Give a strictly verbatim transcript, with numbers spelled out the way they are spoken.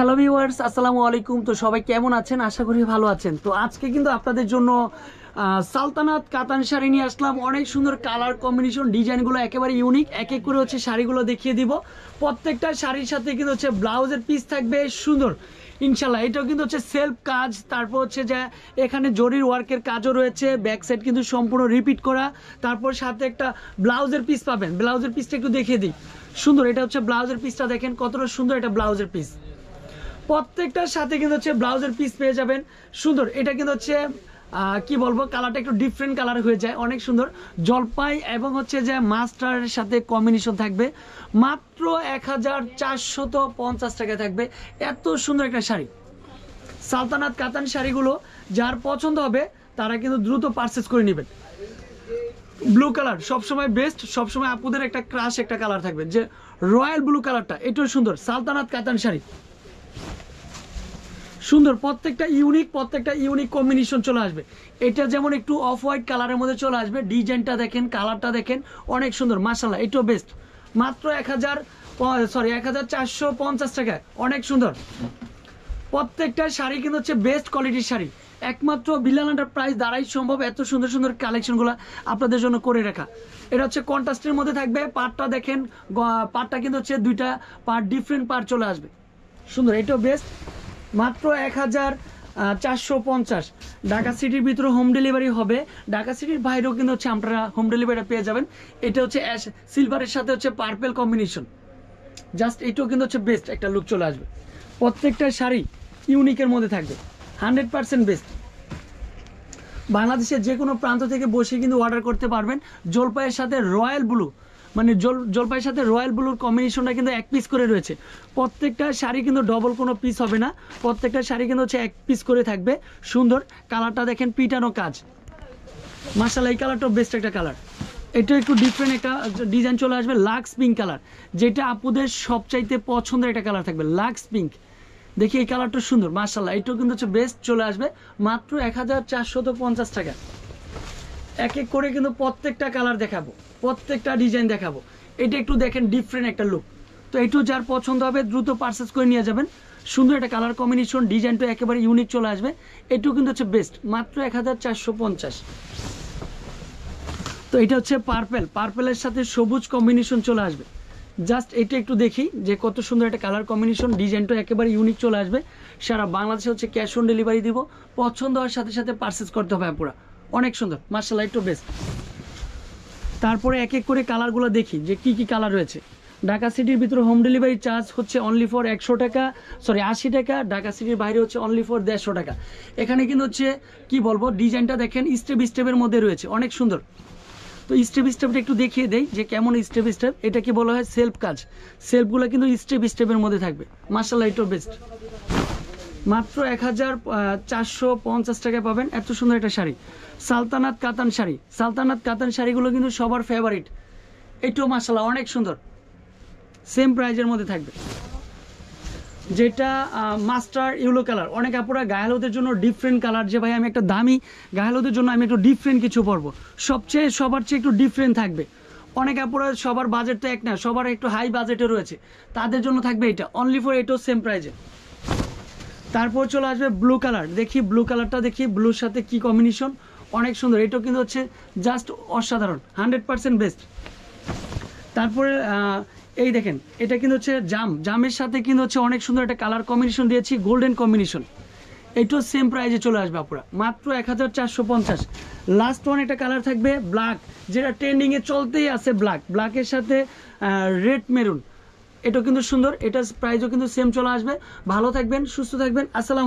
Hello viewers, আসসালামু আলাইকুম। তো সবাই কেমন আছেন? আশা করি ভালো আছেন। তো আজকে কিন্তু আপনাদের জন্য সালতানাত কাতান শাড়ি নিয়ে আসলাম। অনেক সুন্দর কালার কম্বিনেশন, ডিজাইনগুলো একেবারে ইউনিক। এক এক করে হচ্ছে শাড়িগুলো দেখিয়ে দিব। প্রত্যেকটা শাড়ির সাথে কিন্তু হচ্ছে ব্লাউজের পিস থাকবে সুন্দর, ইনশাল্লাহ। এটাও কিন্তু হচ্ছে সেলফ কাজ, তারপর হচ্ছে যে এখানে জরির ওয়ার্কের কাজও রয়েছে। ব্যাক সাইড কিন্তু সম্পূর্ণ রিপিট করা, তারপর সাথে একটা ব্লাউজের পিস পাবেন। ব্লাউজের পিসটা একটু দেখিয়ে দিই, সুন্দর। এটা হচ্ছে ব্লাউজের পিসটা, দেখেন কতটা সুন্দর। এটা ব্লাউজের পিস, প্রত্যেকটার সাথে কিন্তু হচ্ছে ব্লাউজের পিস পেয়ে যাবেন, সুন্দর। এটা কিন্তু হচ্ছে কি বলবো, কালারটা একটু ডিফারেন্ট কালার হয়ে যায়, অনেক সুন্দর। জলপাই এবং হচ্ছে যে মাস্টারের সাথে কম্বিনেশন থাকবে। মাত্র এক হাজার চারশত পঞ্চাশ টাকায় থাকবে এত সুন্দর একটা শাড়ি। সালতানাত কাতান শাড়িগুলো যার পছন্দ হবে তারা কিন্তু দ্রুত পারচেস করে নেবেন। ব্লু কালার সবসময় বেস্ট, সবসময় আপুদের একটা ক্রাশ একটা কালার থাকবে, যে রয়্যাল ব্লু কালারটা, এটাও সুন্দর। সালতানাত কাতান শাড়ি সুন্দর, প্রত্যেকটা ইউনিক, প্রত্যেকটা ইউনিক কম্বিনেশন চলে আসবে। এটা যেমন একটু অফ হোয়াইট কালারের মধ্যে চলে আসবে। ডিজাইনটা দেখেন, কালারটা দেখেন, অনেক সুন্দর, মাশাআল্লাহ। এটাও বেস্ট, মাত্র এক হাজার সরি এক হাজার চারশো পঞ্চাশ টাকায়, অনেক সুন্দর। প্রত্যেকটা শাড়ি কিন্তু হচ্ছে বেস্ট কোয়ালিটির শাড়ি, একমাত্র বিল্লাল এন্টারপ্রাইজ দ্বারাই সম্ভব এত সুন্দর সুন্দর কালেকশনগুলো আপনাদের জন্য করে রাখা। এটা হচ্ছে কন্ট্রাস্টের মধ্যে থাকবে। পাটটা দেখেন, পাটটা কিন্তু হচ্ছে দুইটা পাট, ডিফারেন্ট পাট চলে আসবে, সুন্দর। এটাও বেস্ট, মাত্র এক হাজার চারশো পঞ্চাশ। ঢাকা সিটির ভিতরে হোম ডেলিভারি হবে, ঢাকা সিটির বাইরেও কিন্তু হচ্ছে আপনারা হোম ডেলিভারিটা পেয়ে যাবেন। এটা হচ্ছে অ্যাশ সিলভারের সাথে হচ্ছে পার্পেল কম্বিনেশন, জাস্ট। এটাও কিন্তু হচ্ছে বেস্ট একটা লুক চলে আসবে। প্রত্যেকটা শাড়ি ইউনিকের মধ্যে থাকবে, হান্ড্রেড পারসেন্ট বেস্ট। বাংলাদেশের যে কোনো প্রান্ত থেকে বসে কিন্তু অর্ডার করতে পারবেন। জলপাইয়ের সাথে রয়্যাল ব্লু, মানে জল জলপাইয়ের সাথে রয়্যাল ব্লুর কম্বিনেশনটা কিন্তু এক পিস করে রয়েছে। প্রত্যেকটা শাড়ি কিন্তু ডবল কোনো পিস হবে না, প্রত্যেকটা শাড়ি কিন্তু হচ্ছে এক পিস করে থাকবে, সুন্দর। কালারটা দেখেন, পিটানো কাজ, মাশাআল্লাহ। এই কালারটাও বেস্ট একটা কালার। এটা একটু ডিফারেন্ট একটা ডিজাইন চলে আসবে, লাক্স পিঙ্ক কালার, যেটা আপুদের সবচাইতে পছন্দের একটা কালার থাকবে, লাক্স পিঙ্ক। দেখি এই কালারটা সুন্দর, মাশাআল্লাহ। এটাও কিন্তু হচ্ছে বেস্ট চলে আসবে, মাত্র এক হাজার চারশো পঞ্চাশ টাকা। এক এক করে কিন্তু প্রত্যেকটা কালার দেখাবো, প্রত্যেকটা ডিজাইন দেখাবো। এটা একটু দেখেন, ডিফারেন্ট একটা লুক। তো এটাও যার পছন্দ হবে দ্রুত পারচেস করে নিয়ে যাবেন। সুন্দর একটা কালার কম্বিনেশন, ডিজাইনটা একেবারে ইউনিক চলে আসবে। এটাও কিন্তু হচ্ছে বেস্ট, মাত্র এক হাজার চারশো পঞ্চাশ। তো এটা হচ্ছে পার্পেল, পার্পেলের সাথে সবুজ কম্বিনেশন চলে আসবে, জাস্ট। এটা একটু দেখি যে কত সুন্দর একটা কালার কম্বিনেশন, ডিজাইনটা একেবারে ইউনিক চলে আসবে। সারা বাংলাদেশে হচ্ছে ক্যাশ অন ডেলিভারি দিব, পছন্দ হওয়ার সাথে সাথে পারচেস করতে হবে পুরা, অনেক সুন্দর, মাশাআল্লাহ। এটাও বেস্ট। তারপরে এক এক করে কালারগুলো দেখি যে কি কি কালার রয়েছে। ঢাকা সিটির ভিতরে হোম ডেলিভারি চার্জ হচ্ছে অনলি ফর একশো টাকা সরি আশি টাকা, ঢাকা সিটির বাইরে হচ্ছে অনলি ফর দেড়শো টাকা। এখানে কিন্তু হচ্ছে কি বলবো, ডিজাইনটা দেখেন, স্টেপ স্টেপের মধ্যে রয়েছে, অনেক সুন্দর। তো স্টেপ স্টেপটা একটু দেখিয়ে দেই যে কেমন স্টেপ স্টেপ। এটা কি বলা হয় সেলফ কাজ, সেলফগুলো কিন্তু স্টেপ স্টেপের মধ্যে থাকবে, মাশাআল্লাহ। এটাও বেস্ট, মাত্র এক হাজার চারশো পঞ্চাশ টাকায় পাবেন এত সুন্দর একটা শাড়ি। সালতানাত কাতান শাড়ি, সালতানাত কাতান শাড়িগুলো কিন্তু সবার ফেভারিট। এটাও মাশাআল্লাহ অনেক সুন্দর, সেম প্রাইজের মধ্যে থাকবে। যেটা মাস্টার ইয়েলো কালার, অনেক আপুরা গায়েলদের জন্য ডিফারেন্ট কালার, যে ভাই আমি একটা দামি গায়েলদের জন্য আমি একটু ডিফারেন্ট কিছু পরবো, সবচেয়ে সবার চেয়ে একটু ডিফারেন্ট থাকবে। অনেক আপুরা সবার বাজেট তো এক না, সবার একটু হাই বাজেটে রয়েছে, তাদের জন্য থাকবে এটা অনলি ফর, এটাও সেম প্রাইজে। তারপর চলে আসবে ব্লু কালার, দেখি ব্লু কালারটা দেখি, ব্লুর সাথে কি কম্বিনেশন, অনেক সুন্দর। এটাও কিন্তু হচ্ছে জাস্ট অসাধারণ, হান্ড্রেড পারসেন্ট বেস্ট। তারপরে এই দেখেন, এটা কিন্তু হচ্ছে জাম, জামের সাথে কিন্তু হচ্ছে অনেক সুন্দর একটা কালার কম্বিনেশন দিয়েছি, গোল্ডেন কম্বিনেশন। এটাও সেম প্রাইজে চলে আসবে আপনারা, মাত্র এক হাজার চারশো পঞ্চাশ। লাস্ট ওয়ান একটা কালার থাকবে ব্ল্যাক, যেটা ট্রেন্ডিংয়ে চলতেই আছে, ব্ল্যাক। ব্ল্যাকের সাথে রেড মেরুন, এটাও কিন্তু সুন্দর। এটার প্রাইজও কিন্তু সেম চলে আসবে। ভালো থাকবেন, সুস্থ থাকবেন, আসসালামু আলাইকুম।